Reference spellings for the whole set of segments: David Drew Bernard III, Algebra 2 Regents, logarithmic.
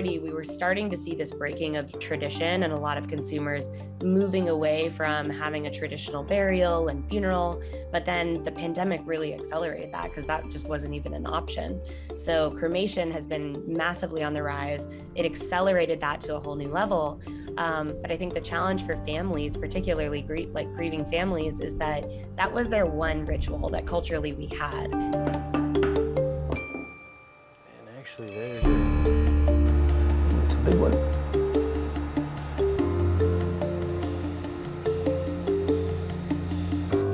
already, we were starting to see this breaking of tradition and a lot of consumers moving away from having a traditional burial and funeral, but then the pandemic really accelerated that because that just wasn't even an option. So cremation has been massively on the rise. It accelerated that to a whole new level. But I think the challenge for families, particularly grieving families, is that that was their one ritual that culturally we had. And actually, there it is. It's a big one.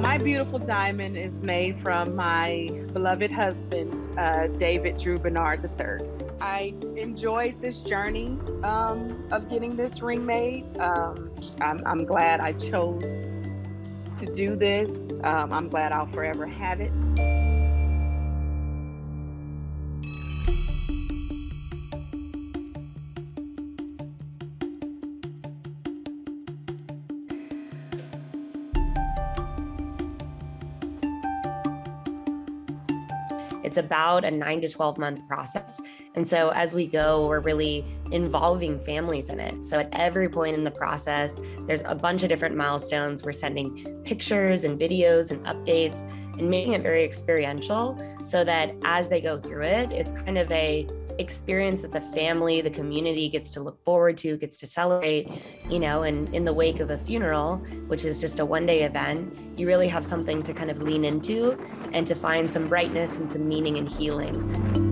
My beautiful diamond is made from my beloved husband, David Drew Bernard III. I enjoyed this journey of getting this ring made. I'm glad I chose to do this. I'm glad I'll forever have it. It's about a 9 to 12 month process. And so as we go, we're really involving families in it. So at every point in the process, there's a bunch of different milestones. We're sending pictures and videos and updates and making it very experiential so that as they go through it, it's kind of a experience that the family, the community gets to look forward to, gets to celebrate, you know, and in the wake of a funeral, which is just a one-day event, you really have something to kind of lean into and to find some brightness and some meaning and healing.